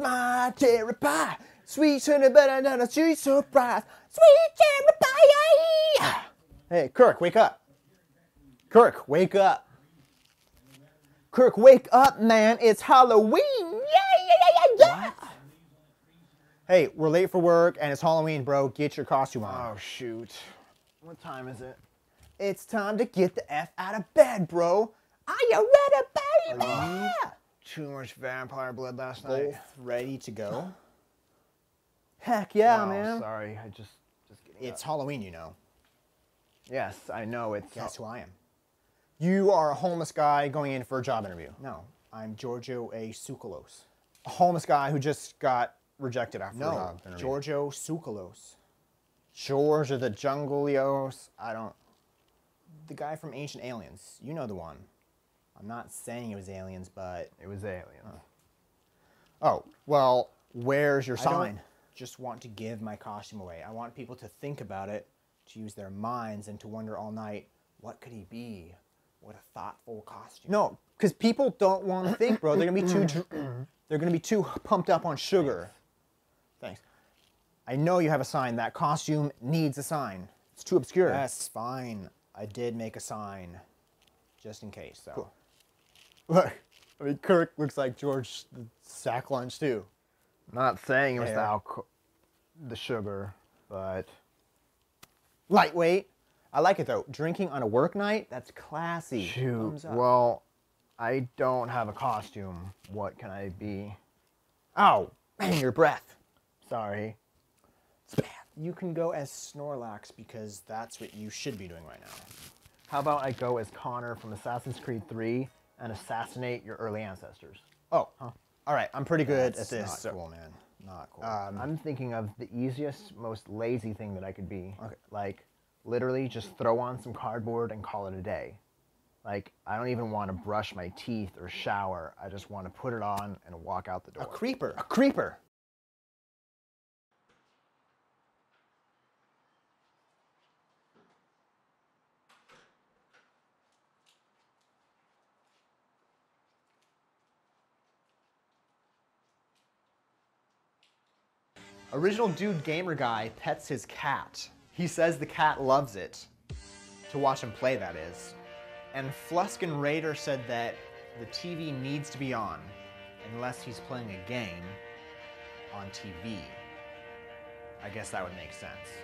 my cherry pie, sweet and banana, sweet surprise, sweet cherry pie. Hey, Kirk, wake up. Kirk, wake up. Kirk, wake up, man. It's Halloween. Yeah. What? Hey, we're late for work and it's Halloween, bro. Get your costume on. Oh, shoot. What time is it? It's time to get the F out of bed, bro. Are you ready, baby? Too much vampire blood last night. Ready to go? Heck yeah, no, man. Sorry, I just getting up. It's Halloween, you know. Yes, I know. It's. Guess who I am. You are a homeless guy going in for a job interview. No, I'm Giorgio A. Tsoukalos. A homeless guy who just got rejected after a job interview. Giorgio Tsoukalos. George of the Junglios. I don't. The guy from Ancient Aliens. You know the one. I'm not saying it was aliens, but... It was aliens. Oh, well, where's your sign? I don't just want to give my costume away. I want people to think about it, to use their minds, and to wonder all night, what could he be? What a thoughtful costume. No, because people don't want to think, bro. They're going to be too... They're going to be too pumped up on sugar. Thanks. I know you have a sign. That costume needs a sign. It's too obscure. That's fine. I did make a sign, just in case, so. Cool. Look, I mean, Kirk looks like George the sack lunch, too. Not saying it was the sugar, but... Lightweight. I like it, though. Drinking on a work night? That's classy. Shoot, well, I don't have a costume. What can I be? Ow! Man, your breath. Sorry. You can go as Snorlax because that's what you should be doing right now. How about I go as Connor from Assassin's Creed 3? And assassinate your early ancestors. Oh, huh. All right. I'm pretty good at this. Not cool, man. Not cool. I'm thinking of the easiest, most lazy thing that I could be. Okay. Like, literally just throw on some cardboard and call it a day. Like, I don't even want to brush my teeth or shower. I just want to put it on and walk out the door. A creeper. A creeper. Original dude gamer guy pets his cat. He says the cat loves it. To watch him play, that is. And Fluskin Raider said that the TV needs to be on, unless he's playing a game on TV. I guess that would make sense.